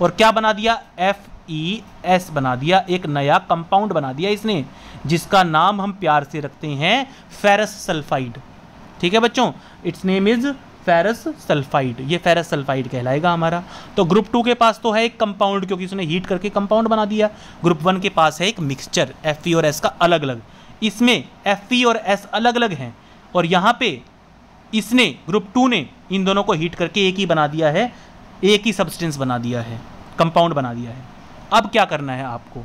और क्या बना दिया, FeS बना दिया, एक नया कंपाउंड बना दिया इसने, जिसका नाम हम प्यार से रखते हैं फेरस सल्फाइड। ठीक है बच्चों, it's name is ferrous sulphide, ये फेरस सल्फाइड कहलाएगा हमारा। तो ग्रुप 2 के पास तो है एक कंपाउंड, क्योंकि उसने हीट करके कंपाउंड बना दिया। ग्रुप 1 के पास है एक मिक्सचर Fe और S का अलग अलग, इसमें Fe और S अलग अलग हैं, और यहाँ पे इसने ग्रुप 2 ने इन दोनों को हीट करके एक ही बना दिया है, एक ही सब्सटेंस बना दिया है, कंपाउंड बना दिया है। अब क्या करना है आपको,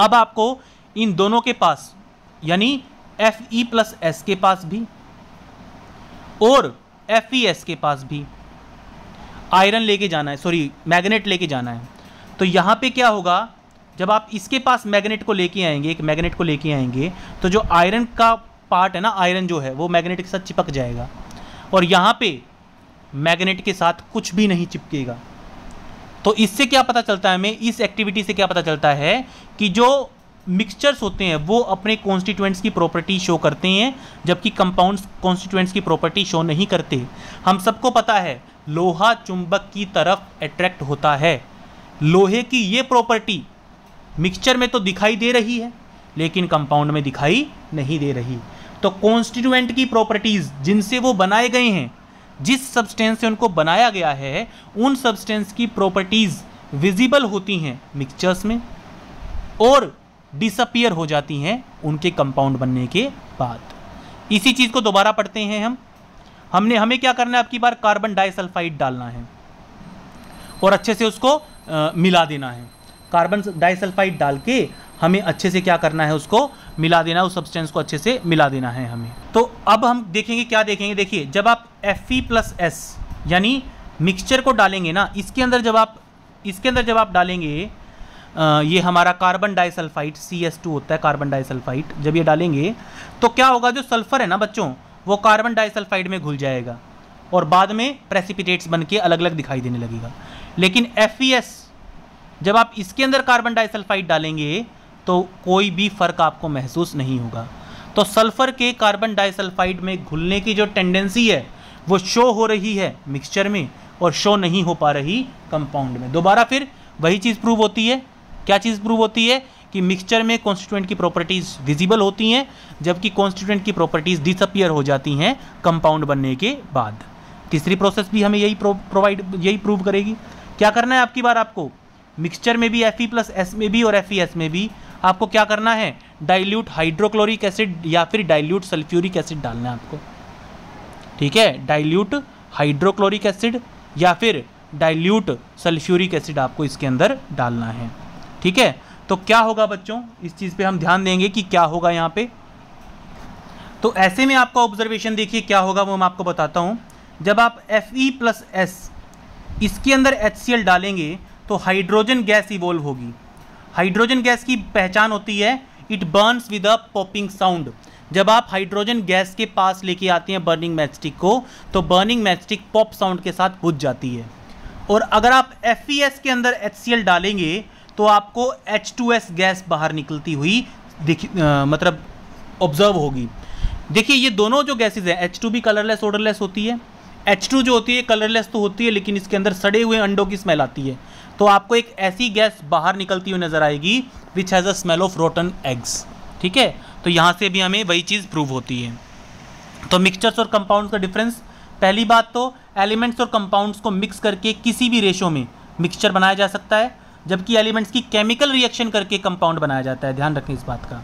अब आपको इन दोनों के पास यानी Fe+S के पास भी और FeS के पास भी आयरन लेके जाना है, मैग्नेट लेके जाना है। तो यहाँ पे क्या होगा, जब आप इसके पास मैग्नेट को लेके आएंगे, एक मैग्नेट को लेके आएंगे, तो जो आयरन का पार्ट है ना, आयरन जो है वो मैग्नेट के साथ चिपक जाएगा, और यहाँ पे मैग्नेट के साथ कुछ भी नहीं चिपकेगा। तो इससे क्या पता चलता है हमें, इस एक्टिविटी से क्या पता चलता है कि जो मिक्सचर्स होते हैं वो अपने कॉन्स्टिट्यूएंट्स की प्रॉपर्टी शो करते हैं, जबकि कंपाउंड्स कॉन्स्टिट्यूएंट्स की प्रॉपर्टी शो नहीं करते। हम सबको पता है लोहा चुंबक की तरफ अट्रैक्ट होता है, लोहे की ये प्रॉपर्टी मिक्सचर में तो दिखाई दे रही है लेकिन कंपाउंड में दिखाई नहीं दे रही। तो कॉन्स्टिट्यूएंट की प्रॉपर्टीज़ जिनसे वो बनाए गए हैं, जिस सब्सटेंस से उनको बनाया गया है, उन सब्सटेंस की प्रॉपर्टीज़ विजिबल होती हैं मिक्सचर्स में और डिसअपियर हो जाती हैं उनके कंपाउंड बनने के बाद। इसी चीज़ को दोबारा पढ़ते हैं हम। हमें क्या करना है, अब की बार कार्बन डाइसल्फाइड डालना है और अच्छे से उसको मिला देना है। कार्बन डाइसल्फाइड डाल के हमें अच्छे से क्या करना है, उसको मिला देना, उस सब्सटेंस को अच्छे से मिला देना है हमें। तो अब हम देखेंगे, क्या देखेंगे, देखिए जब आप Fe+S यानी मिक्सचर को डालेंगे ना, इसके अंदर जब आप डालेंगे ये हमारा कार्बन डाइसल्फाइड CS2 होता है, कार्बन डाइसल्फाइड जब ये डालेंगे तो क्या होगा, जो सल्फर है ना बच्चों वो कार्बन डाइसल्फाइड में घुल जाएगा और बाद में प्रेसिपिटेट्स बन के अलग अलग दिखाई देने लगेगा। लेकिन FeS जब आप इसके अंदर कार्बन डाइसल्फाइड डालेंगे तो कोई भी फ़र्क आपको महसूस नहीं होगा। तो सल्फ़र के कार्बन डाइसल्फाइड में घुलने की जो टेंडेंसी है वो शो हो रही है मिक्सचर में और शो नहीं हो पा रही कंपाउंड में। दोबारा फिर वही चीज़ प्रूव होती है। क्या चीज़ प्रूव होती है कि मिक्सचर में कॉन्स्टिट्यूएंट की प्रॉपर्टीज़ विजिबल होती हैं जबकि कॉन्स्टिट्यूएंट की प्रॉपर्टीज़ डिसअपियर हो जाती हैं कंपाउंड बनने के बाद। तीसरी प्रोसेस भी हमें यही प्रूव करेगी। क्या करना है आपकी बार, आपको मिक्सचर में भी Fe+S में भी और FeS में भी आपको क्या करना है, डाइल्यूट हाइड्रोक्लोरिक एसिड या फिर डाइल्यूट सल्फ्यूरिक एसिड डालना है आपको। ठीक है, डाइल्यूट हाइड्रोक्लोरिक एसिड या फिर डाइल्यूट सल्फ्यूरिक एसिड आपको इसके अंदर डालना है। ठीक है, तो क्या होगा बच्चों, इस चीज़ पे हम ध्यान देंगे कि क्या होगा यहाँ पे। तो ऐसे में आपका ऑब्जर्वेशन देखिए क्या होगा वो मैं आपको बताता हूँ। जब आप Fe+S इसके अंदर HCl डालेंगे तो हाइड्रोजन गैस इवॉल्व होगी। हाइड्रोजन गैस की पहचान होती है, it burns with a popping sound. जब आप हाइड्रोजन गैस के पास लेके आते हैं बर्निंग मैचस्टिक को तो बर्निंग मैचस्टिक पॉप साउंड के साथ बुझ जाती है। और अगर आप FeS के अंदर HCl डालेंगे तो आपको H2S गैस बाहर निकलती हुई मतलब ऑब्जर्व होगी। देखिए ये दोनों जो गैसेज हैं, H2 भी कलरलेस ओडरलेस होती है, H2 जो होती है कलरलेस तो होती है लेकिन इसके अंदर सड़े हुए अंडों की स्मेल आती है। तो आपको एक ऐसी गैस बाहर निकलती हुई नजर आएगी which has a smell of rotten eggs. ठीक है, तो यहाँ से भी हमें वही चीज़ प्रूव होती है। तो मिक्सचर्स और कंपाउंड्स का डिफरेंस, पहली बात तो एलिमेंट्स और कंपाउंड्स को मिक्स करके किसी भी रेशो में मिक्सचर बनाया जा सकता है, जबकि एलिमेंट्स की केमिकल रिएक्शन करके कंपाउंड बनाया जाता है। ध्यान रखें इस बात का।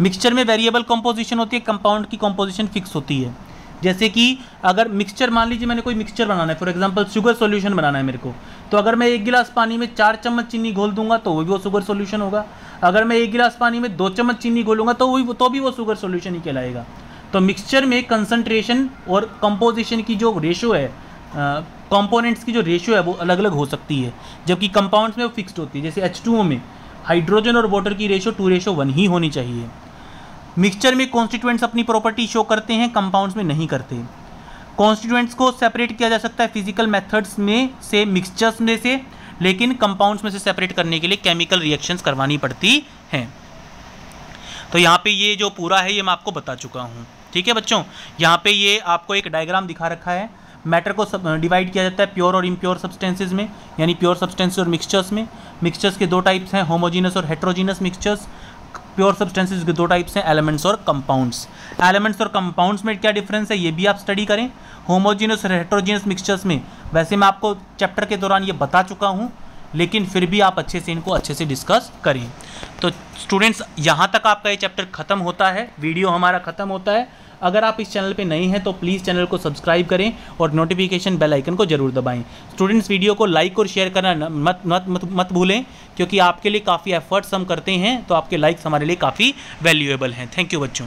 मिक्सचर में वेरिएबल कंपोजिशन होती है, कंपाउंड की कंपोजिशन फिक्स होती है। जैसे कि अगर मिक्सचर, मान लीजिए मैंने कोई मिक्सचर बनाना है, फॉर एग्जांपल शुगर सॉल्यूशन बनाना है मेरे को, तो अगर मैं 1 गिलास पानी में 4 चम्मच चीनी घोल दूंगा तो वो शुगर सॉल्यूशन होगा। अगर मैं 1 गिलास पानी में 2 चम्मच चीनी घोलूंगा तो भी वो शुगर सॉल्यूशन ही कहलाएगा। तो मिक्सचर में कंसंट्रेशन और कंपोजिशन की जो रेशो है, कंपोनेंट्स की जो रेशो है वो अलग अलग हो सकती है, जबकि कंपाउंड्स में वो फिक्स्ड होती है। जैसे H2O में हाइड्रोजन और वाटर की रेशो 2:1 ही होनी चाहिए। मिक्सचर में कॉन्स्टिट्यूएंट्स अपनी प्रॉपर्टी शो करते हैं, कंपाउंड्स में नहीं करते। कॉन्स्टिट्यूएंट्स को सेपरेट किया जा सकता है फिजिकल मेथड्स में से, मिक्सचर्स में से, लेकिन कंपाउंड्स में से सेपरेट करने के लिए केमिकल रिएक्शंस करवानी पड़ती हैं। तो यहाँ पे ये जो पूरा है ये मैं आपको बता चुका हूँ। ठीक है बच्चों, यहाँ पे ये आपको एक डायग्राम दिखा रखा है। मैटर को डिवाइड किया जाता है प्योर और इम्प्योर सब्सटेंसेज में, यानी प्योर सब्सटेंसेज और मिक्सचर्स में। मिक्सचर्स के 2 टाइप्स हैं, होमोजीनस और हेट्रोजीनस मिक्सचर्स। प्योर सब्सटेंसेज के 2 टाइप्स हैं, एलिमेंट्स और कंपाउंड्स। एलिमेंट्स और कंपाउंड्स में क्या डिफरेंस है ये भी आप स्टडी करें। होमोजीनस और हेट्रोजीनस मिक्सचर्स में वैसे मैं आपको चैप्टर के दौरान ये बता चुका हूँ, लेकिन फिर भी आप अच्छे से डिस्कस करें। तो स्टूडेंट्स यहाँ तक आपका ये चैप्टर ख़त्म होता है, वीडियो हमारा ख़त्म होता है। अगर आप इस चैनल पे नए हैं तो प्लीज़ चैनल को सब्सक्राइब करें और नोटिफिकेशन बेल आइकन को जरूर दबाएं। स्टूडेंट्स वीडियो को लाइक और शेयर करना मत भूलें, क्योंकि आपके लिए काफ़ी एफर्ट्स हम करते हैं, तो आपके लाइक्स हमारे लिए काफ़ी वैल्यूएबल हैं। थैंक यू बच्चों।